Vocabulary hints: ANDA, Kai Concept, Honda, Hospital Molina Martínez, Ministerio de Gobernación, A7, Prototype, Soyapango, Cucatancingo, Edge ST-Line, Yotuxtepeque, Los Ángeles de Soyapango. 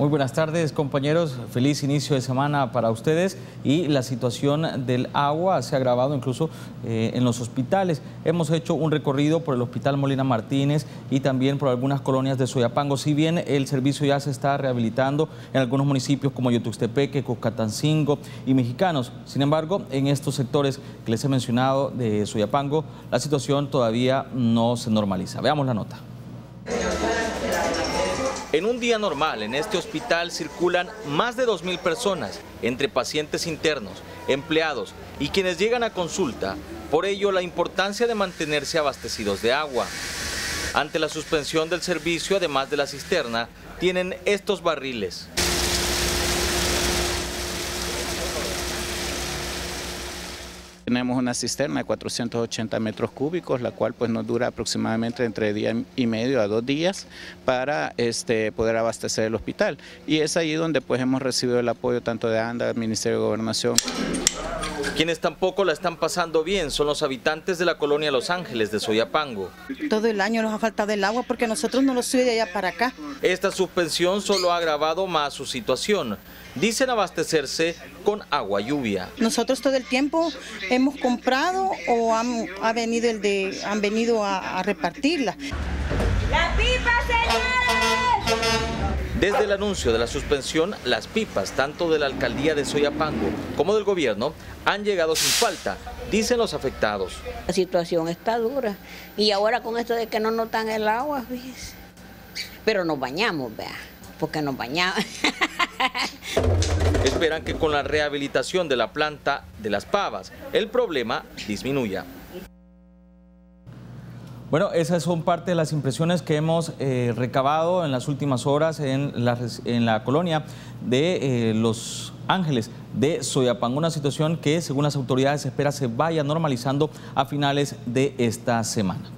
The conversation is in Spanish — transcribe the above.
Muy buenas tardes, compañeros. Feliz inicio de semana para ustedes. Y la situación del agua se ha agravado incluso en los hospitales. Hemos hecho un recorrido por el Hospital Molina Martínez y también por algunas colonias de Soyapango. Si bien el servicio ya se está rehabilitando en algunos municipios como Yotuxtepeque, Cucatancingo y Mexicanos. Sin embargo, en estos sectores que les he mencionado de Soyapango, la situación todavía no se normaliza. Veamos la nota. En un día normal, en este hospital circulan más de 2.000 personas, entre pacientes internos, empleados y quienes llegan a consulta. Por ello, la importancia de mantenerse abastecidos de agua. Ante la suspensión del servicio, además de la cisterna, tienen estos barriles. Tenemos una cisterna de 480 metros cúbicos, la cual pues nos dura aproximadamente entre día y medio a 2 días para poder abastecer el hospital. Y es ahí donde pues hemos recibido el apoyo tanto de ANDA, del Ministerio de Gobernación. Quienes tampoco la están pasando bien son los habitantes de la colonia Los Ángeles de Soyapango. Todo el año nos ha faltado el agua porque nosotros no lo sube de allá para acá. Esta suspensión solo ha agravado más su situación. Dicen abastecerse con agua lluvia. Nosotros todo el tiempo hemos comprado o han venido a repartirla. ¡Las pipas, señores! Desde el anuncio de la suspensión, las pipas, tanto de la alcaldía de Soyapango como del gobierno, han llegado sin falta, dicen los afectados. La situación está dura y ahora con esto de que no nos dan el agua, ¿ves? Pero nos bañamos, vea, porque nos bañamos. Esperan que con la rehabilitación de la planta de las pavas, el problema disminuya. Bueno, esas son parte de las impresiones que hemos recabado en las últimas horas en la colonia de Los Ángeles de Soyapango, una situación que según las autoridades se espera se vaya normalizando a finales de esta semana.